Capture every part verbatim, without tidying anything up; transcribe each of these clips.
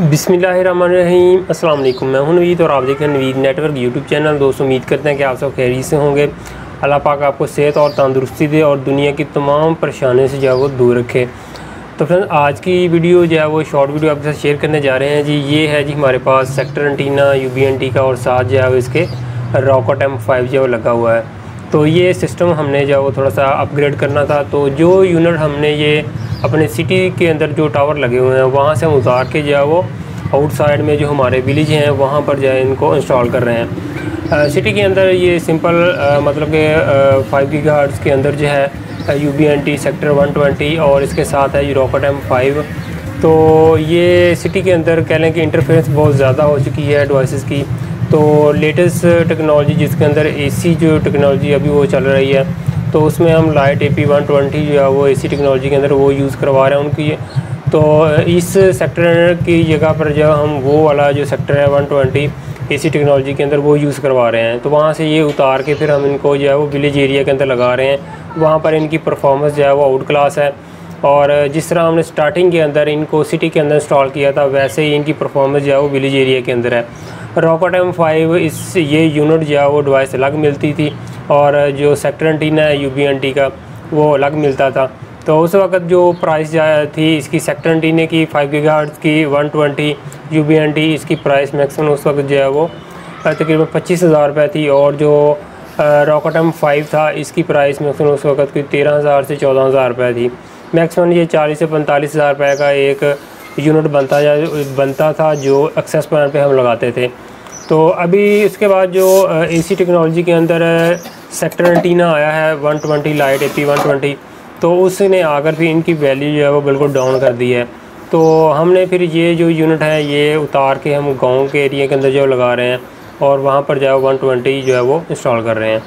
बिस्मिल्लाहिर्रहमानिर्रहीम, अस्सलाम वालेकुम। मैं हूं नवीद और आप देख रहे हैं नवीद नेटवर्क यूट्यूब चैनल। दोस्तों, उम्मीद करते हैं कि आप सब खैरियत से होंगे। अल्लाह पाक आपको सेहत और तंदुरुस्ती दे और दुनिया की तमाम परेशानियों से जो है वो दूर रखे। तो फ्रेंड्स, आज की वीडियो जो है वो शॉर्ट वीडियो आपके साथ शेयर करने जा रहे हैं जी। ये है जी हमारे पास सेक्टर एंटीना यूबीएनटी का और साथ जो है वो इसके रॉकेट एम फाइव जो है वो लगा हुआ है। तो ये सिस्टम हमने जो है वो थोड़ा सा अपग्रेड करना था, तो जो यूनिट हमने ये अपने सिटी के अंदर जो टावर लगे हुए हैं वहाँ से हम उतार के जो है वो आउटसाइड में जो हमारे विलेज हैं वहाँ पर जो है इनको इंस्टॉल कर रहे हैं। आ, सिटी के अंदर ये सिंपल आ, मतलब कि फाइव गीगाहर्ट्ज़ के अंदर जो है U B N T sector one twenty और इसके साथ है रॉकेट एम फाइव। तो ये सिटी के अंदर कह लें कि इंटरफेरेंस बहुत ज़्यादा हो चुकी है डिवाइसेस की। तो लेटेस्ट टेक्नोलॉजी जिसके अंदर एसी जो टेक्नोलॉजी अभी वो चल रही है, तो उसमें हम lite A P one twenty जो है वो एसी टेक्नोलॉजी के अंदर वो यूज़ करवा रहे हैं उनकी। तो इस सेक्टर की जगह पर जो हम वो वाला जो सेक्टर है वन ट्वेंटी एसी टेक्नोलॉजी के अंदर वो यूज़ करवा रहे हैं। तो वहाँ से ये उतार के फिर हम इनको जो है वो विलेज एरिया के अंदर लगा रहे हैं। वहाँ पर इनकी परफॉर्मेंस जो है वो आउट क्लास है, और जिस तरह हमने स्टार्टिंग के अंदर इनको सिटी के अंदर इंस्टॉल किया था वैसे ही इनकी परफॉर्मेंस जो है वो विलेज एरिया के अंदर है। रॉकेट एम फाइव इस ये यूनिट जो है वो डिवाइस अलग मिलती थी, और जो सेक्टर एंटीना है यू बी एन टी का वो अलग मिलता था। तो उस वक्त जो प्राइस थी इसकी सेक्टर एंटीना की फाइव गीगाहर्ट्ज़ की one twenty U B N T, इसकी प्राइस मैक्सिमम उस वक्त जो है वो तकरीबन पच्चीस हज़ार रुपये थी। और जो रॉकेट एम फाइव था इसकी प्राइस मैक्सिमम उस वक्त की तेरह हज़ार से चौदह हज़ार रुपये थी। मैक्सिमम ये चालीस से पैंतालीस हज़ार रुपये का एक यूनिट बनता जा बनता था जो एक्सेस पॉइंट पे हम लगाते थे। तो अभी इसके बाद जो एसी टेक्नोलॉजी के अंदर सेक्टर एंटीना आया है one twenty lite AP one twenty, तो उसने आकर फिर इनकी वैल्यू जो है वो बिल्कुल डाउन कर दी है। तो हमने फिर ये जो यूनिट है ये उतार के हम गांव के एरिया के अंदर जो लगा रहे हैं और वहाँ पर जो है वन ट्वेंटी जो है वो इंस्टॉल कर रहे हैं।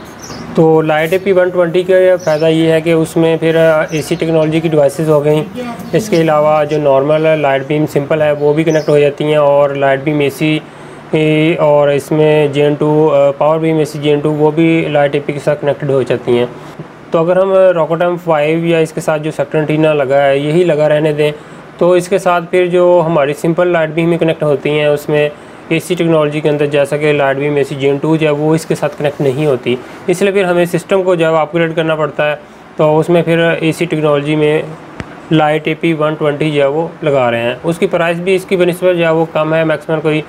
तो lite A P one twenty का फ़ायदा ये है कि उसमें फिर एसी टेक्नोलॉजी की डिवाइसेस हो गई। इसके अलावा जो नॉर्मल लाइट बीम सिंपल है वो भी कनेक्ट हो जाती हैं, और लाइट बीम एसी और इसमें gen two power beam AC gen two वो भी लाइट ए पी के साथ कनेक्टेड हो जाती हैं। तो अगर हम रॉकेट एम फाइव या इसके साथ जो सेक्टर एंटीना लगा है यही लगा रहने दें, तो इसके साथ फिर जो हमारी सिंपल लाइट बीम कनेक्ट होती हैं उसमें एसी टेक्नोलॉजी के अंदर जैसा कि lite beam AC gen two जो है वो इसके साथ कनेक्ट नहीं होती, इसलिए फिर हमें सिस्टम को जो है अपग्रेड करना पड़ता है। तो उसमें फिर एसी टेक्नोलॉजी में lite A P one twenty जो है वो लगा रहे हैं। उसकी प्राइस भी इसकी बनस्बत जो है वो कम है, मैक्सिमम कोई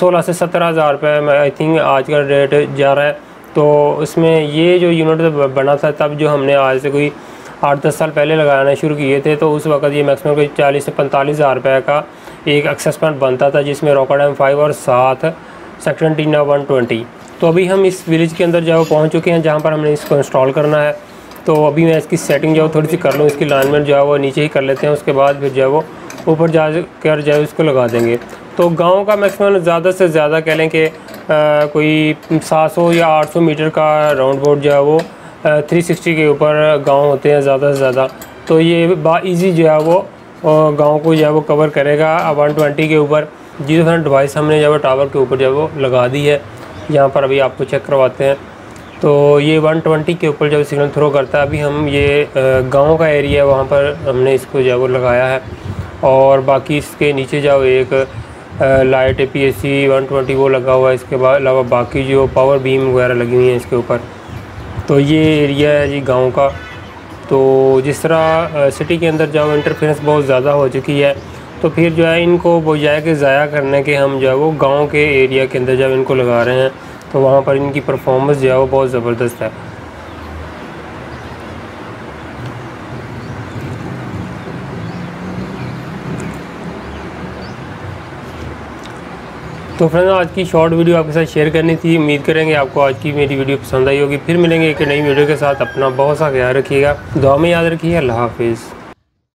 सोलह से सत्रह हज़ार रुपये आई थिंक आज का रेट जा रहा है। तो इसमें ये जो यूनिट बना था तब जो हमने आज से कोई आठ दस साल पहले लगाना शुरू किए थे, तो उस वक्त ये मैक्सिमम कोई चालीस से पैंतालीस हज़ार रुपये का एक एक्सेस पॉइंट बनता था जिसमें रॉकेट एम फाइव और साथ सेक्टर एंटीना वन ट्वेंटी। तो अभी हम इस विलेज के अंदर जो पहुंच चुके हैं जहां पर हमने इसको इंस्टॉल करना है। तो अभी मैं इसकी सेटिंग जो थोड़ी सी कर लूँ, इसकी लाइनमेंट जो है वो नीचे ही कर लेते हैं, उसके बाद फिर जो है वो ऊपर जा कर जो है इसको लगा देंगे। तो गाँव का मैक्सिमम ज़्यादा से ज़्यादा कह लें कि कोई सात सौ या आठ सौ मीटर का राउंड बोर्ड जो है वो थ्री सिक्सटी के ऊपर गाँव होते हैं ज़्यादा से ज़्यादा। तो ये बाइजी जो है वो और गांव को जो है वो कवर करेगा वन ट्वेंटी के ऊपर। जी फ्रेंड, डिवाइस हमने जो है टावर के ऊपर जो है वो लगा दी है, यहाँ पर अभी आपको चेक करवाते हैं। तो ये वन ट्वेंटी के ऊपर जब सिग्नल थ्रो करता है, अभी हम ये गांव का एरिया है वहाँ पर हमने इसको जो है वो लगाया है, और बाकी इसके नीचे जो एक lite A P S C one twenty वो लगा हुआ है। इसके अलावा बाकी जो पावर बीम वगैरह लगी हुई हैं इसके ऊपर। तो ये एरिया है जी गाँव का। तो जिस तरह सिटी के अंदर जो इंटरफेरेंस बहुत ज़्यादा हो चुकी है, तो फिर जो है इनको बजाय के ज़ाया करने के हम जो है वो गाँव के एरिया के अंदर जब इनको लगा रहे हैं, तो वहाँ पर इनकी परफॉर्मेंस जो है वो बहुत ज़बरदस्त है। तो फ्रेंड्स, आज की शॉर्ट वीडियो आपके साथ शेयर करनी थी। उम्मीद करेंगे आपको आज की मेरी वीडियो पसंद आई होगी। फिर मिलेंगे एक नई वीडियो के साथ। अपना बहुत सा ख्याल रखिएगा, दुआ में याद रखिए। अल्लाह हाफिज़।